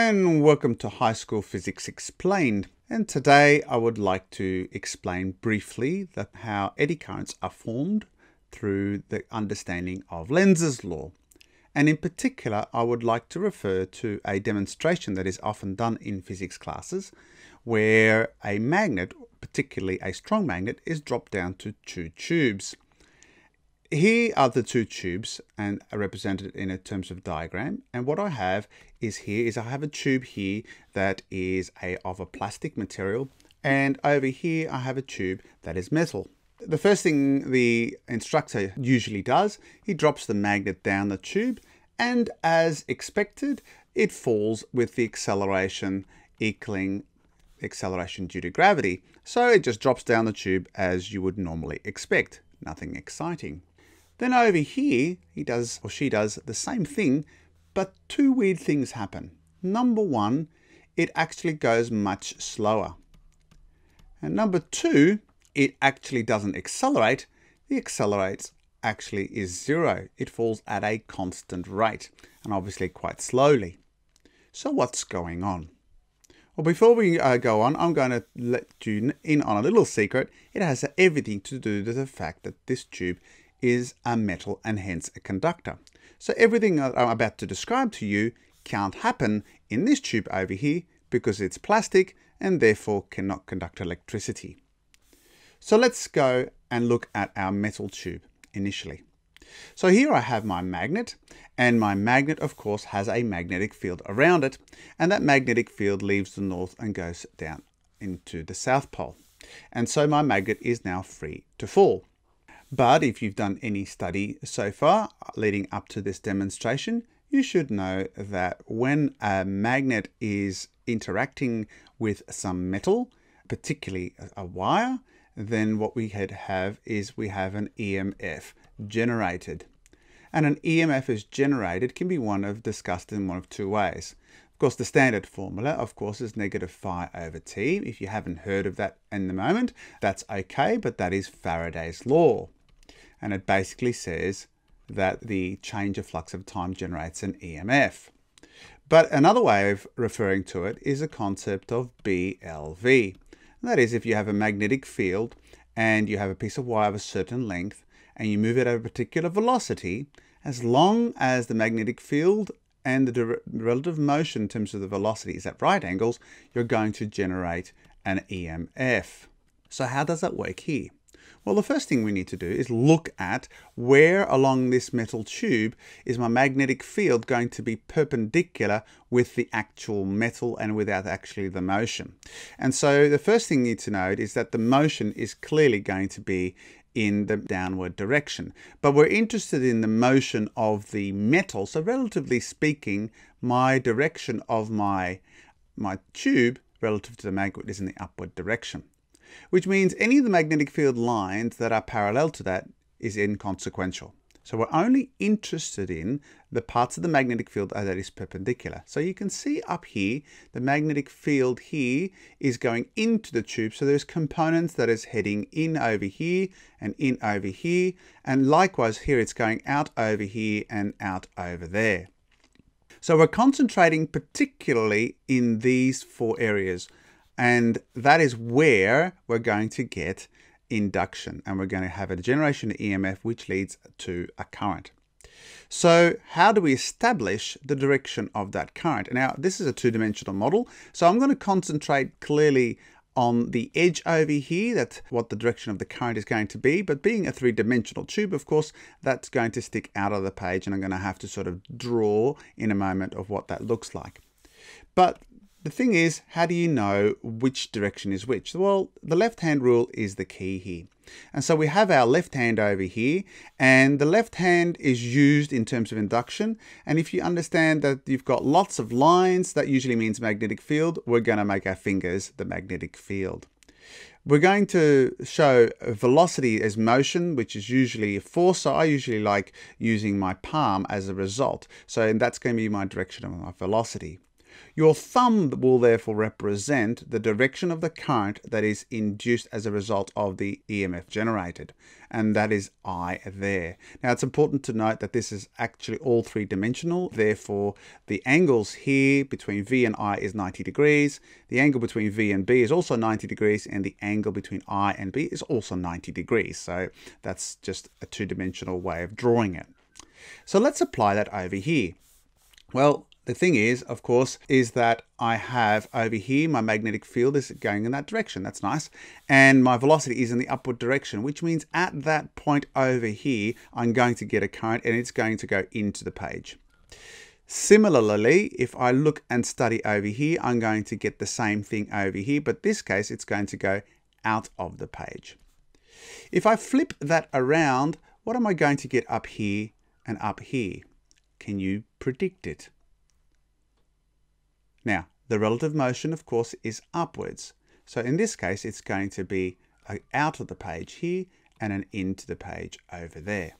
and welcome to High School Physics Explained. And today I would like to explain briefly how eddy currents are formed through the understanding of Lenz's law. And in particular, I would like to refer to a demonstration that is often done in physics classes where a magnet, particularly a strong magnet, is dropped down to two tubes. Here are the two tubes and are represented in terms of diagram. And what I have is I have a tube here that is of a plastic material. And over here, I have a tube that is metal. The first thing the instructor usually does, he drops the magnet down the tube, and as expected, it falls with the acceleration equaling acceleration due to gravity. So it just drops down the tube as you would normally expect. Nothing exciting. Then over here, he does, or she does, the same thing, but two weird things happen. Number one, it actually goes much slower. And number two, it actually doesn't accelerate. The accelerates actually is zero. It falls at a constant rate, and obviously quite slowly. So what's going on? Well, before we go on, I'm going to let you in on a little secret. It has everything to do with the fact that this tube is a metal and hence a conductor. So everything that I'm about to describe to you can't happen in this tube over here because it's plastic and therefore cannot conduct electricity. So let's go and look at our metal tube initially. So here I have my magnet, and my magnet of course has a magnetic field around it, and that magnetic field leaves the north and goes down into the south pole. And so my magnet is now free to fall. But if you've done any study so far leading up to this demonstration, you should know that when a magnet is interacting with some metal, particularly a wire, then what we have is we have an EMF generated. And an EMF is generated can be discussed in one of two ways. Of course, the standard formula, of course, is -phi/T. If you haven't heard of that in the moment, that's okay, but that is Faraday's law. And it basically says that the change of flux of time generates an EMF. But another way of referring to it is a concept of BLV. That is, if you have a magnetic field and you have a piece of wire of a certain length and you move it at a particular velocity, as long as the magnetic field and the relative motion in terms of the velocity is at right angles, you're going to generate an EMF. So how does that work here? Well, the first thing we need to do is look at where along this metal tube is my magnetic field going to be perpendicular with the actual metal and without actually the motion. And so the first thing you need to note is that the motion is clearly going to be in the downward direction. But we're interested in the motion of the metal. So relatively speaking, my direction of my tube relative to the magnet is in the upward direction, which means any of the magnetic field lines that are parallel to that is inconsequential. So we're only interested in the parts of the magnetic field that is perpendicular. So you can see up here, the magnetic field here is going into the tube. So there's components that is heading in over here. And likewise here, it's going out over here and out over there. So we're concentrating particularly in these four areas. And that is where we're going to get induction, and we're going to have a generation of EMF, which leads to a current. So how do we establish the direction of that current? Now, this is a two-dimensional model. So I'm going to concentrate clearly on the edge over here. That's what the direction of the current is going to be. But being a three-dimensional tube, of course, that's going to stick out of the page. And I'm going to have to sort of draw in a moment of what that looks like. But the thing is, how do you know which direction is which? Well, the left-hand rule is the key here. And so we have our left hand over here, and the left hand is used in terms of induction. And if you understand that you've got lots of lines, that usually means magnetic field. We're going to make our fingers the magnetic field. We're going to show velocity as motion, which is usually a force. So I usually like using my palm as a result. So that's going to be my direction of my velocity. Your thumb will therefore represent the direction of the current that is induced as a result of the EMF generated, and that is I there. Now, it's important to note that this is actually all three-dimensional. Therefore, the angles here between V and I is 90 degrees. The angle between V and B is also 90 degrees, and the angle between I and B is also 90 degrees. So that's just a two-dimensional way of drawing it. So let's apply that over here. Well, the thing is, of course, is that I have over here, my magnetic field is going in that direction. That's nice. And my velocity is in the upward direction, which means at that point over here, I'm going to get a current and it's going to go into the page. Similarly, if I look and study over here, I'm going to get the same thing over here, but this case, it's going to go out of the page. If I flip that around, what am I going to get up here and up here? Can you predict it? Now, the relative motion, of course, is upwards. So in this case, it's going to be out of the page here and an into the page over there.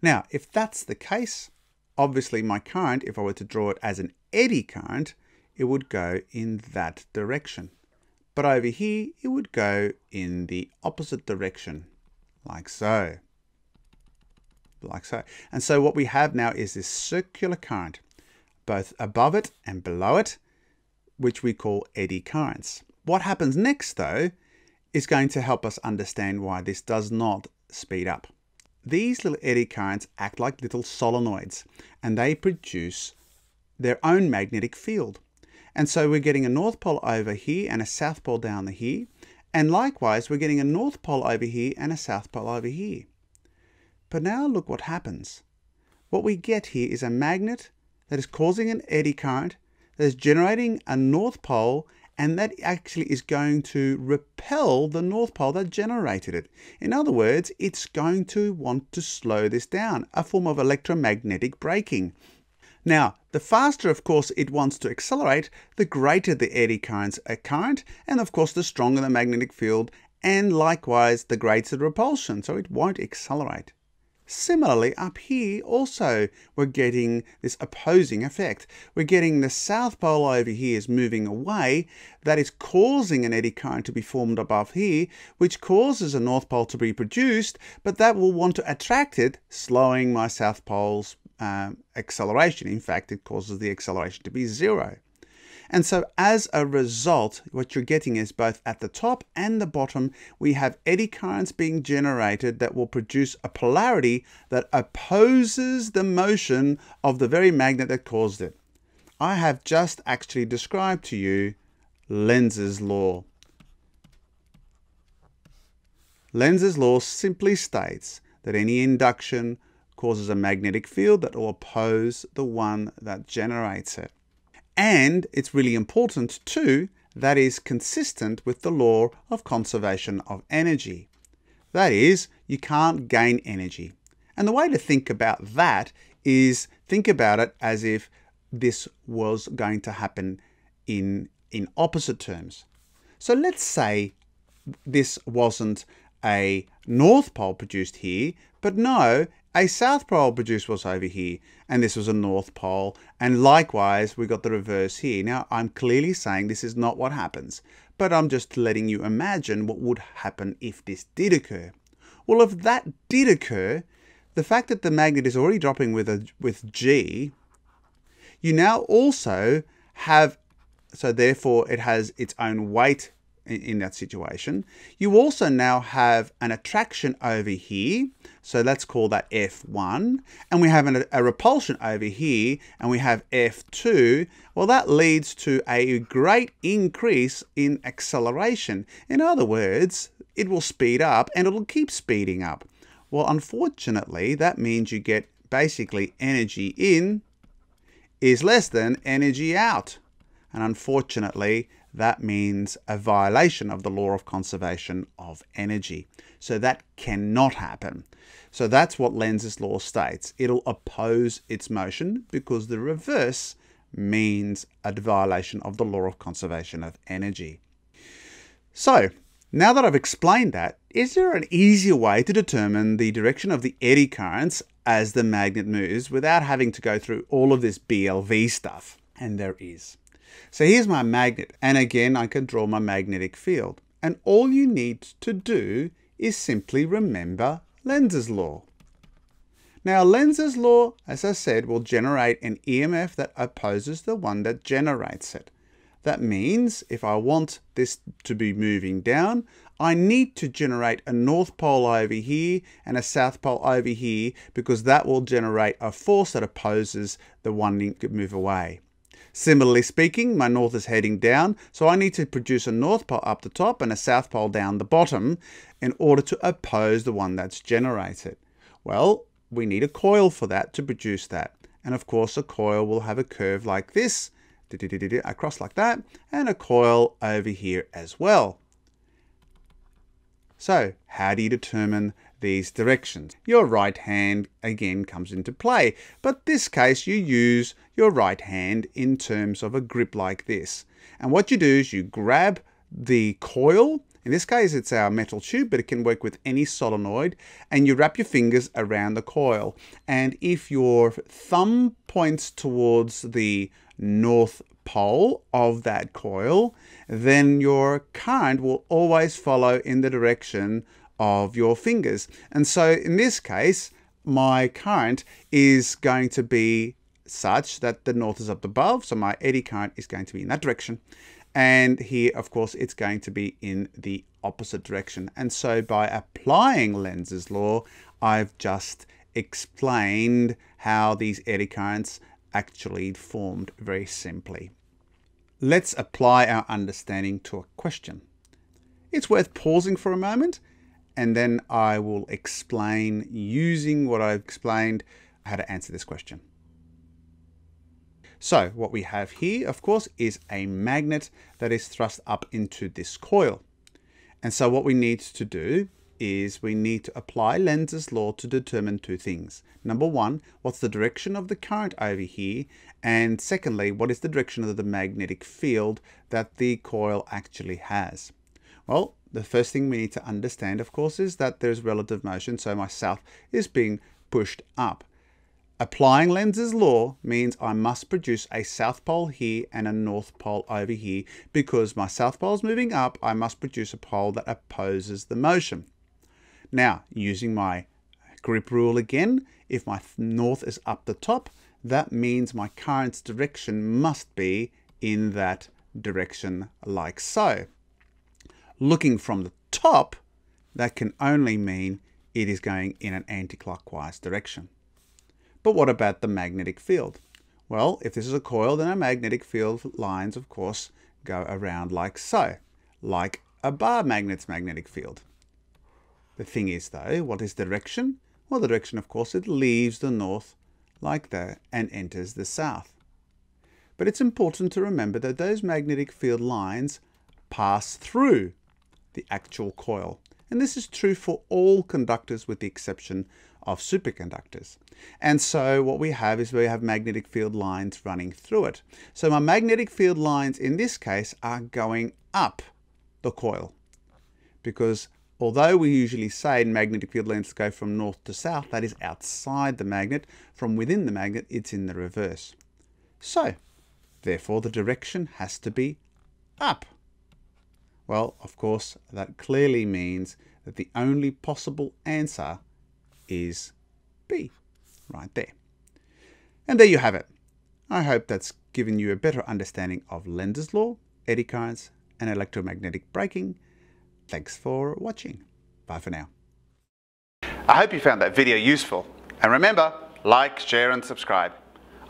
Now, if that's the case, obviously my current, if I were to draw it as an eddy current, it would go in that direction. But over here, it would go in the opposite direction, like so. Like so. And so what we have now is this circular current, both above it and below it, which we call eddy currents. What happens next, though, is going to help us understand why this does not speed up. These little eddy currents act like little solenoids, and they produce their own magnetic field. And so we're getting a north pole over here and a south pole down here, and likewise we're getting a north pole over here and a south pole over here. But now look what happens. What we get here is a magnet that is causing an eddy current, that is generating a north pole, and that actually is going to repel the north pole that generated it. In other words, it's going to want to slow this down, a form of electromagnetic braking. Now, the faster, of course, it wants to accelerate, the greater the eddy current's current, and of course, the stronger the magnetic field, and likewise, the greater the repulsion, so it won't accelerate. Similarly, up here also, we're getting this opposing effect. We're getting the south pole over here is moving away. That is causing an eddy current to be formed above here, which causes a north pole to be produced, but that will want to attract it, slowing my south pole's acceleration. In fact, it causes the acceleration to be zero. And so as a result, what you're getting is both at the top and the bottom, we have eddy currents being generated that will produce a polarity that opposes the motion of the very magnet that caused it. I have just actually described to you Lenz's law. Lenz's law simply states that any induction causes a magnetic field that will oppose the one that generates it. And it's really important too, that is consistent with the law of conservation of energy. That is, you can't gain energy. And the way to think about that is think about it as if this was going to happen in opposite terms. So let's say this wasn't a north pole produced here, but no, a south pole produced was over here, and this was a north pole, and likewise we got the reverse here. Now I'm clearly saying this is not what happens, but I'm just letting you imagine what would happen if this did occur. Well, if that did occur, the fact that the magnet is already dropping with G, you now also have, so therefore it has its own weight in that situation. You also now have an attraction over here, so let's call that F1, and we have a repulsion over here, and we have F2. Well, that leads to a great increase in acceleration. In other words, it will speed up and it'll keep speeding up. Well, unfortunately, that means you get basically energy in is less than energy out. And unfortunately, that means a violation of the law of conservation of energy. So that cannot happen. So that's what Lenz's law states. It'll oppose its motion because the reverse means a violation of the law of conservation of energy. So now that I've explained that, is there an easier way to determine the direction of the eddy currents as the magnet moves without having to go through all of this BLV stuff? and there is. So here's my magnet, and again I can draw my magnetic field, and all you need to do is simply remember Lenz's law. Now Lenz's law, as I said, will generate an EMF that opposes the one that generates it. That means if I want this to be moving down, I need to generate a north pole over here and a south pole over here, because that will generate a force that opposes the one that could move away. Similarly speaking, my north is heading down, so I need to produce a north pole up the top and a south pole down the bottom in order to oppose the one that's generated. Well, we need a coil for that to produce that. And of course, a coil will have a curve like this, across like that, and a coil over here as well. So, how do you determine these directions? Your right hand again comes into play, but this case you use your right hand in terms of a grip like this. And what you do is you grab the coil, in this case it's our metal tube, but it can work with any solenoid, and you wrap your fingers around the coil. And if your thumb points towards the north pole of that coil, then your current will always follow in the direction of your fingers. And so in this case, my current is going to be such that the north is up above, so my eddy current is going to be in that direction. And here, of course, it's going to be in the opposite direction. And so by applying Lenz's law, I've just explained how these eddy currents actually formed very simply. Let's apply our understanding to a question. It's worth pausing for a moment, and then I will explain, using what I've explained, how to answer this question. So what we have here, of course, is a magnet that is thrust up into this coil. And so what we need to do is we need to apply Lenz's law to determine two things. Number one, what's the direction of the current over here? And secondly, what is the direction of the magnetic field that the coil actually has? Well, the first thing we need to understand, of course, is that there's relative motion, so my south is being pushed up. Applying Lenz's law means I must produce a south pole here and a north pole over here. Because my south pole is moving up, I must produce a pole that opposes the motion. Now, using my grip rule again, if my north is up the top, that means my current's direction must be in that direction, like so. Looking from the top, that can only mean it is going in an anti-clockwise direction. But what about the magnetic field? Well, if this is a coil, then our magnetic field lines, of course, go around like so, like a bar magnet's magnetic field. The thing is though, what is the direction? Well, the direction, of course, it leaves the north like that and enters the south. But it's important to remember that those magnetic field lines pass through the actual coil. And this is true for all conductors with the exception of superconductors. And so what we have is we have magnetic field lines running through it. So my magnetic field lines in this case are going up the coil, because although we usually say magnetic field lines go from north to south, that is outside the magnet. From within the magnet, it's in the reverse. So, therefore, the direction has to be up. Well, of course, that clearly means that the only possible answer is B, right there. And there you have it. I hope that's given you a better understanding of Lenz's law, eddy currents, and electromagnetic braking. Thanks for watching. Bye for now. I hope you found that video useful. And remember, like, share, and subscribe.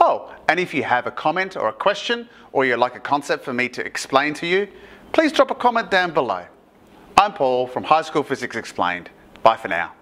Oh, and if you have a comment or a question, or you'd like a concept for me to explain to you, please drop a comment down below. I'm Paul from High School Physics Explained. Bye for now.